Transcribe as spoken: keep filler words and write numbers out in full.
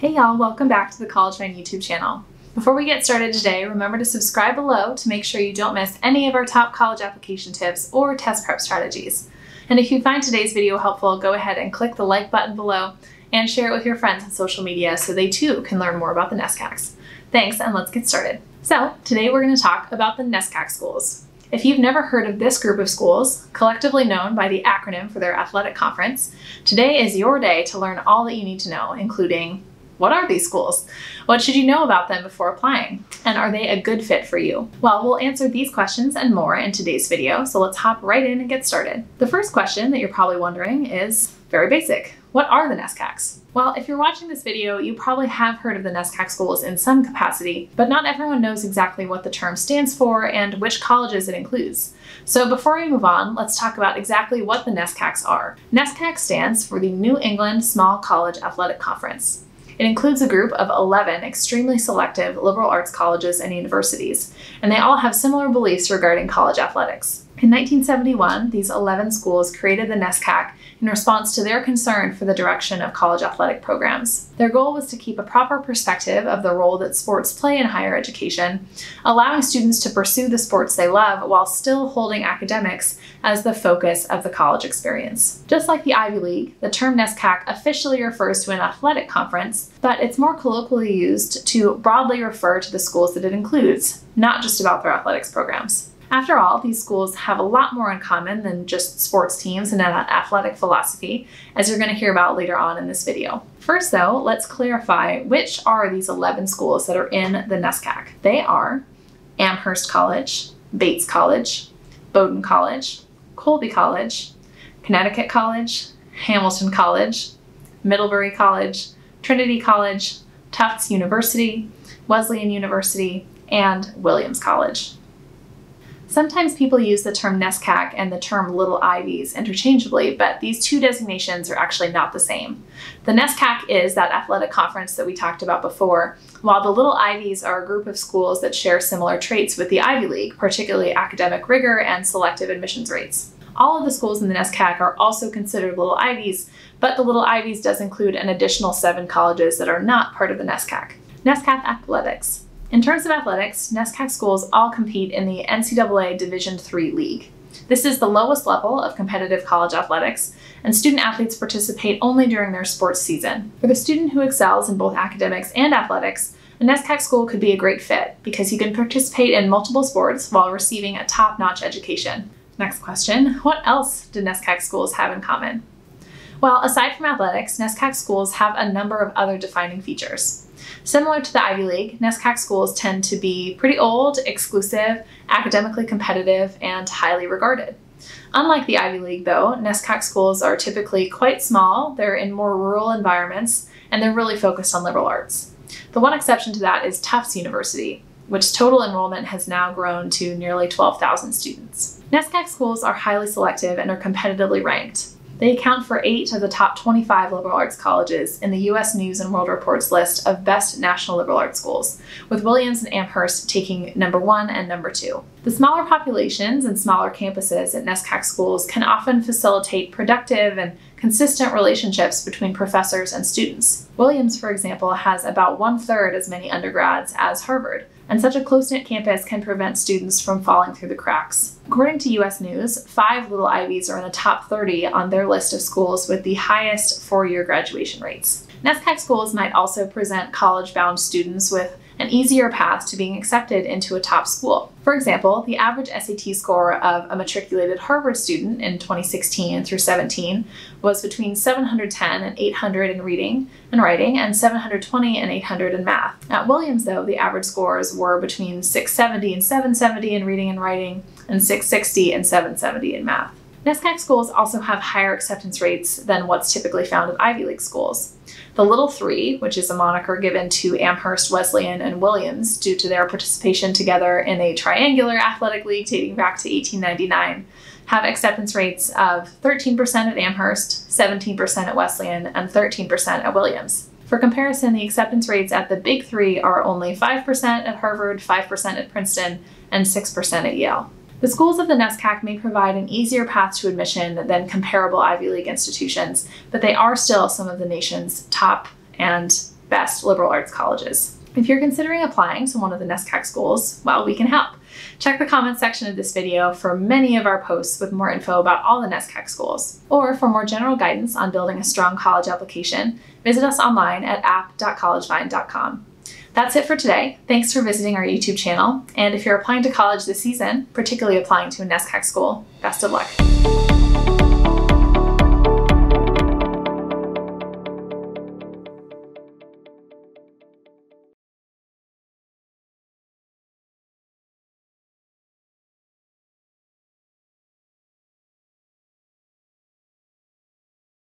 Hey y'all, welcome back to the CollegeVine YouTube channel. Before we get started today, remember to subscribe below to make sure you don't miss any of our top college application tips or test prep strategies. And if you find today's video helpful, go ahead and click the like button below and share it with your friends on social media so they too can learn more about the NESCACs. Thanks, and let's get started. So today we're going to talk about the NESCAC schools. If you've never heard of this group of schools, collectively known by the acronym for their athletic conference, today is your day to learn all that you need to know, including: what are these schools? What should you know about them before applying? And are they a good fit for you? Well, we'll answer these questions and more in today's video, so let's hop right in and get started. The first question that you're probably wondering is very basic. What are the NESCACs? Well, if you're watching this video, you probably have heard of the NESCAC schools in some capacity, but not everyone knows exactly what the term stands for and which colleges it includes. So before we move on, let's talk about exactly what the NESCACs are. NESCAC stands for the New England Small College Athletic Conference. It includes a group of eleven extremely selective liberal arts colleges and universities, and they all have similar beliefs regarding college athletics. In nineteen seventy-one, these eleven schools created the NESCAC in response to their concern for the direction of college athletic programs. Their goal was to keep a proper perspective of the role that sports play in higher education, allowing students to pursue the sports they love while still holding academics as the focus of the college experience. Just like the Ivy League, the term NESCAC officially refers to an athletic conference, but it's more colloquially used to broadly refer to the schools that it includes, not just about their athletics programs. After all, these schools have a lot more in common than just sports teams and an athletic philosophy, as you're going to hear about later on in this video. First though, let's clarify which are these eleven schools that are in the NESCAC. They are Amherst College, Bates College, Bowdoin College, Colby College, Connecticut College, Hamilton College, Middlebury College, Trinity College, Tufts University, Wesleyan University, and Williams College. Sometimes people use the term NESCAC and the term Little Ivies interchangeably, but these two designations are actually not the same. The NESCAC is that athletic conference that we talked about before, while the Little Ivies are a group of schools that share similar traits with the Ivy League, particularly academic rigor and selective admissions rates. All of the schools in the NESCAC are also considered Little Ivies, but the Little Ivies does include an additional seven colleges that are not part of the NESCAC. NESCAC athletics. In terms of athletics, NESCAC schools all compete in the N C double A Division three league. This is the lowest level of competitive college athletics, and student athletes participate only during their sports season. For the student who excels in both academics and athletics, a NESCAC school could be a great fit because you can participate in multiple sports while receiving a top-notch education. Next question, what else do NESCAC schools have in common? Well, aside from athletics, NESCAC schools have a number of other defining features. Similar to the Ivy League, NESCAC schools tend to be pretty old, exclusive, academically competitive, and highly regarded. Unlike the Ivy League, though, NESCAC schools are typically quite small, they're in more rural environments, and they're really focused on liberal arts. The one exception to that is Tufts University, which total enrollment has now grown to nearly twelve thousand students. NESCAC schools are highly selective and are competitively ranked. They account for eight of the top twenty-five liberal arts colleges in the U S News and World Report's list of best national liberal arts schools, with Williams and Amherst taking number one and number two. The smaller populations and smaller campuses at NESCAC schools can often facilitate productive and consistent relationships between professors and students. Williams, for example, has about one-third as many undergrads as Harvard, and such a close-knit campus can prevent students from falling through the cracks. According to U S News, five Little Ivies are in the top thirty on their list of schools with the highest four-year graduation rates. NESCAC schools might also present college-bound students with an easier path to being accepted into a top school. For example, the average S A T score of a matriculated Harvard student in twenty sixteen through seventeen was between seven hundred ten and eight hundred in reading and writing, and seven hundred twenty and eight hundred in math. At Williams, though, the average scores were between six seventy and seven seventy in reading and writing, and six sixty and seven seventy in math. NESCAC schools also have higher acceptance rates than what's typically found at Ivy League schools. The Little Three, which is a moniker given to Amherst, Wesleyan, and Williams due to their participation together in a triangular athletic league dating back to eighteen ninety-nine, have acceptance rates of thirteen percent at Amherst, seventeen percent at Wesleyan, and thirteen percent at Williams. For comparison, the acceptance rates at the Big Three are only five percent at Harvard, five percent at Princeton, and six percent at Yale. The schools of the NESCAC may provide an easier path to admission than comparable Ivy League institutions, but they are still some of the nation's top and best liberal arts colleges. If you're considering applying to one of the NESCAC schools, well, we can help. Check the comments section of this video for many of our posts with more info about all the NESCAC schools. Or for more general guidance on building a strong college application, visit us online at app dot college vine dot com. That's it for today. Thanks for visiting our YouTube channel. And if you're applying to college this season, particularly applying to a NESCAC school, best of luck.